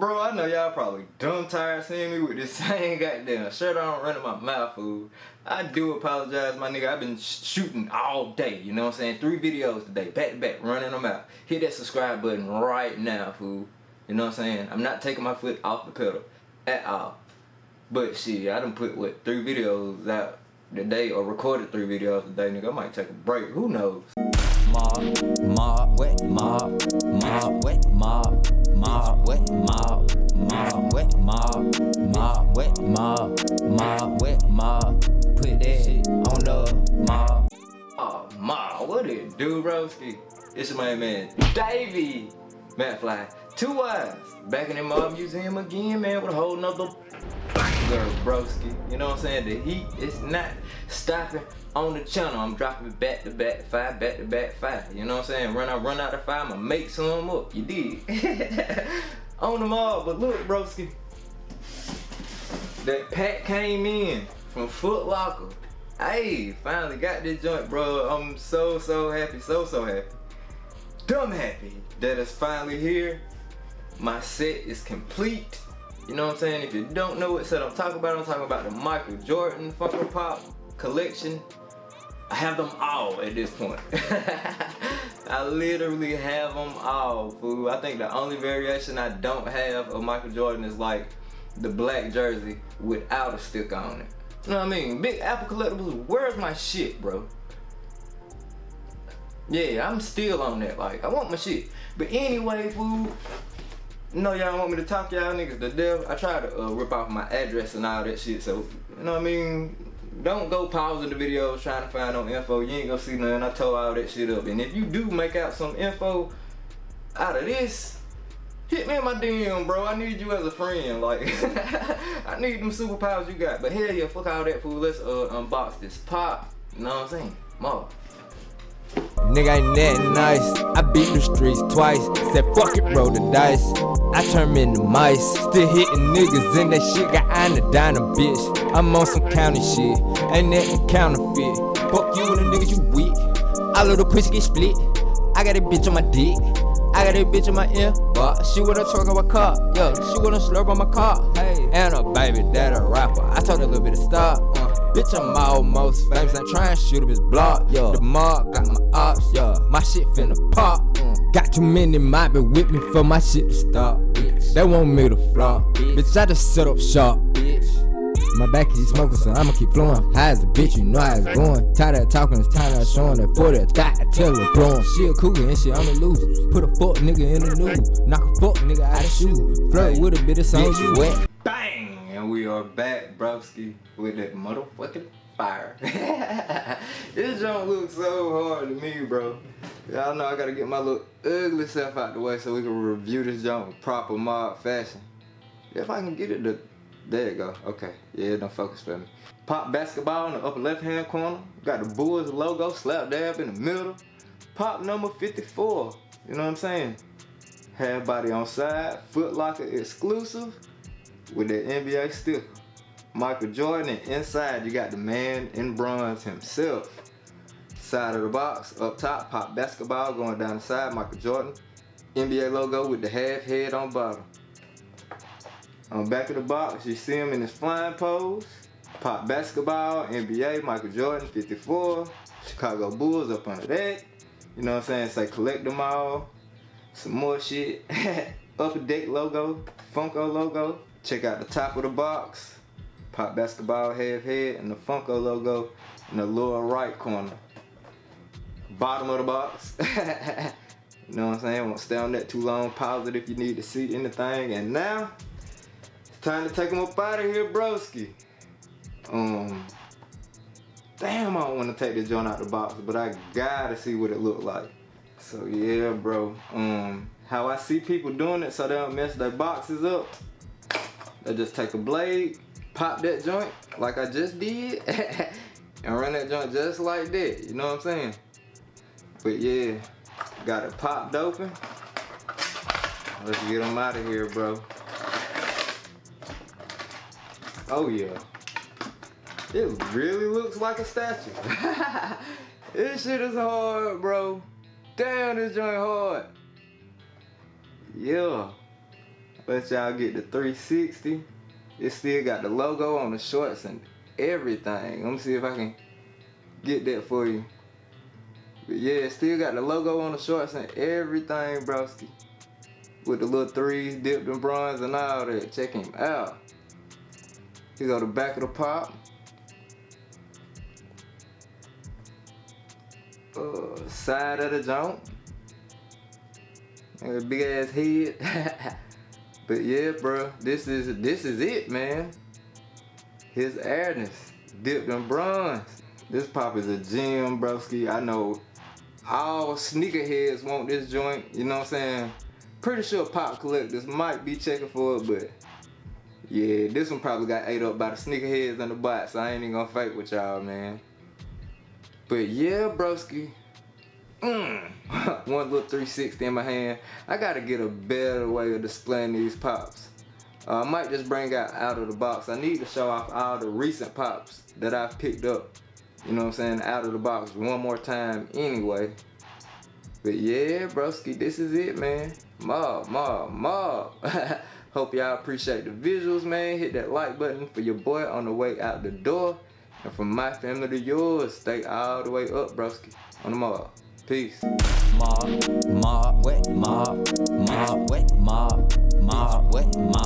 Bro, I know y'all probably dumb tired seeing me with this same goddamn shirt on running my mouth, fool. I do apologize, my nigga. I've been shooting all day, you know what I'm saying? 3 videos today, back to back, running them out. Hit that subscribe button right now, fool. You know what I'm saying? I'm not taking my foot off the pedal at all. But shit, I done put, what, 3 videos out today, or recorded 3 videos today, nigga. I might take a break, who knows? Put that on the ma. Oh, ma, what it do, broski? It's your man, Davey Matfly, 2 Eyes, back in the mob museum again, man, with a whole nother banger, broski. You know what I'm saying? The heat is not stopping on the channel. I'm dropping back to back 5, back to back 5. You know what I'm saying? Run out of 5, I'ma make some up. You dig? On the mob, but look, broski. That pack came in from Foot Locker. Hey, finally got this joint, bro. I'm so happy, so happy. Dumb happy that it's finally here. My set is complete. You know what I'm saying? If you don't know what set I'm talking about the Michael Jordan Funko Pop collection. I have them all at this point. I literally have them all, fool. I think the only variation I don't have of Michael Jordan is like the black jersey without a stick on it. You know what I mean? Big Apple Collectibles, where's my shit, bro? Yeah, I'm still on that. Like, I want my shit. But anyway, fool, no, y'all want me to talk y'all niggas to death. I try to rip off my address and all that shit, so, you know what I mean? Don't go pausing the videos trying to find no info. You ain't gonna see nothing. I tore all that shit up. And if you do make out some info out of this, hit me in my DM, bro. I need you as a friend. Like, I need them superpowers you got. But hell yeah, fuck all that, fool. Let's unbox this pop. You know what I'm saying? More. Nigga ain't that nice. I beat the streets twice. Said fuck it, roll the dice. I turn into mice. Still hitting niggas in that shit. Got anodyne a bitch. I'm on some county shit. Ain't that counterfeit. Fuck you and the niggas you weak. All of the pussy get split. I got a bitch on my dick. I got a bitch in my inbox. She with a truck on my car. Yo, she with a slurp on my car. Hey, and a baby that a rapper. I told her a little bit to stop. Bitch, I'm almost famous. I try and shoot up his block. Yeah. The mob got my ops. Yeah. My shit finna pop. Got too many might be with me for my shit to stop. Bitch. They want me to flop. Bitch, I just set up shop. Bitch. My back is smoking, so I'ma keep flowing. High as a bitch, you know how it's going. Tired of talking, it's time of showing that 40 a thot, I tell her blowing. She a cougar and she on the loose. Put a fuck nigga in the nude. Knock a fuck nigga out of shoe. Flirt with a bit of song you wet. Bang! And we are back, broski, with that motherfucking fire. This joint looks so hard to me, bro. Y'all know I gotta get my little ugly self out the way so we can review this joint in proper mob fashion. If I can get it to... There you go. Okay. Yeah, don't focus for me. Pop basketball in the upper left-hand corner. Got the Bulls logo slap dab in the middle. Pop number 54. You know what I'm saying? Half body on side. Foot Locker exclusive with that NBA sticker. Michael Jordan, and inside you got the man in bronze himself. Side of the box. Up top, pop basketball going down the side. Michael Jordan. NBA logo with the half head on bottom. On back of the box, you see him in his flying pose. Pop basketball, NBA, Michael Jordan, 54. Chicago Bulls up under that. You know what I'm saying? Say like collect them all. Some more shit. Upper Deck logo, Funko logo. Check out the top of the box. Pop basketball, half head, and the Funko logo in the lower right corner. Bottom of the box. You know what I'm saying? Won't stay on that too long. Pause it if you need to see anything. And now... time to take them up out of here, broski. Damn, I don't want to take this joint out the box, but I gotta see what it look like. So yeah, bro. How I see people doing it so they don't mess their boxes up. They just take a blade, pop that joint like I just did, and run that joint just like that. You know what I'm saying? But yeah, got it popped open. Let's get them out of here, bro. Oh yeah, it really looks like a statue. This shit is hard, bro. Damn, this joint hard. Yeah, But y'all get the 360. It still got the logo on the shorts and everything. Let me see if I can get that for you. But yeah, it still got the logo on the shorts and everything, broski. With the little threes dipped in bronze and all that. Check him out. Here go the back of the pop. Side of the jump. And a big ass head. But yeah, bro, this is it, man. His airness dipped in bronze. This pop is a gem, broski. I know all sneakerheads want this joint. You know what I'm saying? Pretty sure pop collectors might be checking for it, but yeah, this one probably got ate up by the sneakerheads in the box. So I ain't even gonna fight with y'all, man. But yeah, broski. One little 360 in my hand. I gotta get a better way of displaying these pops. I might just bring out of the box. I need to show off all the recent pops that I've picked up. You know what I'm saying? Out of the box one more time anyway. But yeah, broski, this is it, man. Mob. Hope y'all appreciate the visuals, man. Hit that like button for your boy on the way out the door. And from my family to yours, stay all the way up, broski. On the mob. Peace. Mob, mob, wet, mob, mob, wet, mob, mob, wet, mob.